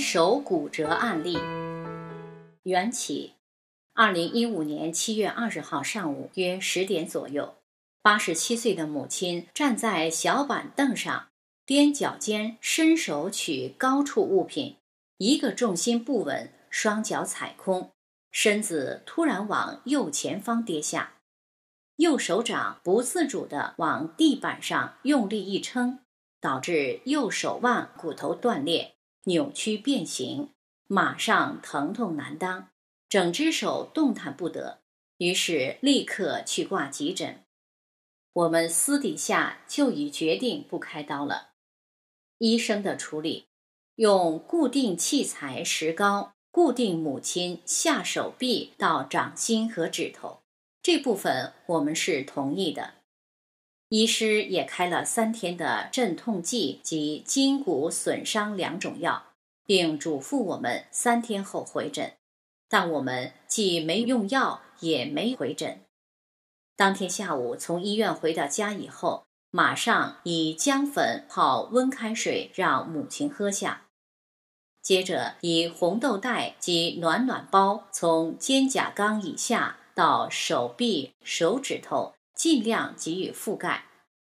手骨折案例。缘起2015年7月20号上午约10点左右，87岁的母亲站在小板凳上，踮脚尖伸手取高处物品，一个重心不稳，双脚踩空，身子突然往右前方跌下，右手掌不自主地往地板上用力一撑，导致右手腕骨头断裂，扭曲变形，马上疼痛难当，整只手动弹不得，于是立刻去挂急诊。我们私底下就已决定不开刀了。医生的处理，用固定器材石膏固定母亲下手臂到掌心和指头，这部分我们是同意的。医师也开了3天的镇痛剂及筋骨损伤2种药，并嘱咐我们3天后回诊，但我们既没用药也没回诊。当天下午从医院回到家以后，马上以姜粉泡温开水让母亲喝下，接着以红豆袋及暖暖包从肩胛冈以下到手臂、手指头尽量给予覆盖，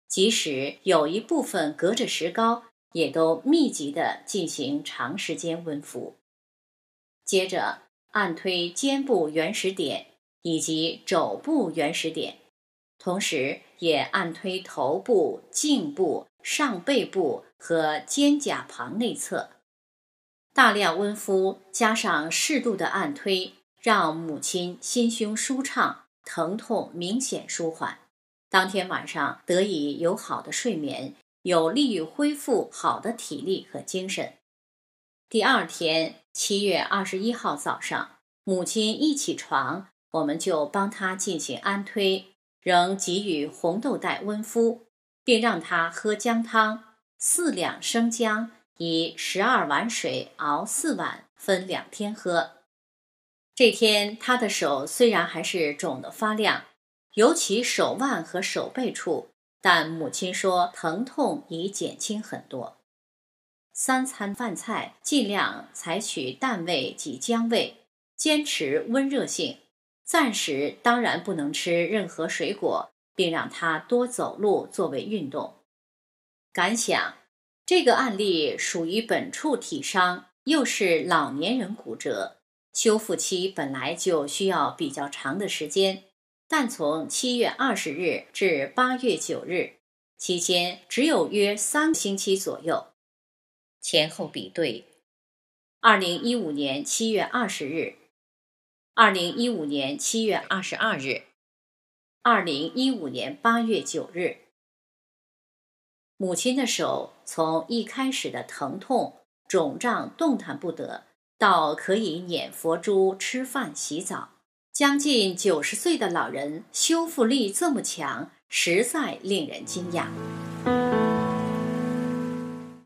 即使有一部分隔着石膏，也都密集地进行长时间温敷。接着按推肩部原始点以及肘部原始点，同时也按推头部、颈部、上背部和肩胛旁内侧。大量温敷加上适度的按推，让母亲心胸舒畅，疼痛明显舒缓，当天晚上得以有好的睡眠，有利于恢复好的体力和精神。第二天7月21号早上，母亲一起床，我们就帮她进行安推，仍给予红豆袋温敷，并让她喝姜汤，4两生姜以12碗水熬4碗，分2天喝。这天他的手虽然还是肿得发亮，尤其手腕和手背处，但母亲说疼痛已减轻很多。3餐饭菜尽量采取淡味及姜味，坚持温热性，暂时当然不能吃任何水果，并让他多走路作为运动。感想，这个案例属于本处体伤，又是老年人骨折，修复期本来就需要比较长的时间，但从7月20日至8月9日期间只有约3个星期左右。前后比对2015年7月20日、2015年7月22日、2015年8月9日。母亲的手从一开始的疼痛、肿胀动弹不得，到可以捻佛珠、吃饭、洗澡，将近90岁的老人修复力这么强，实在令人惊讶。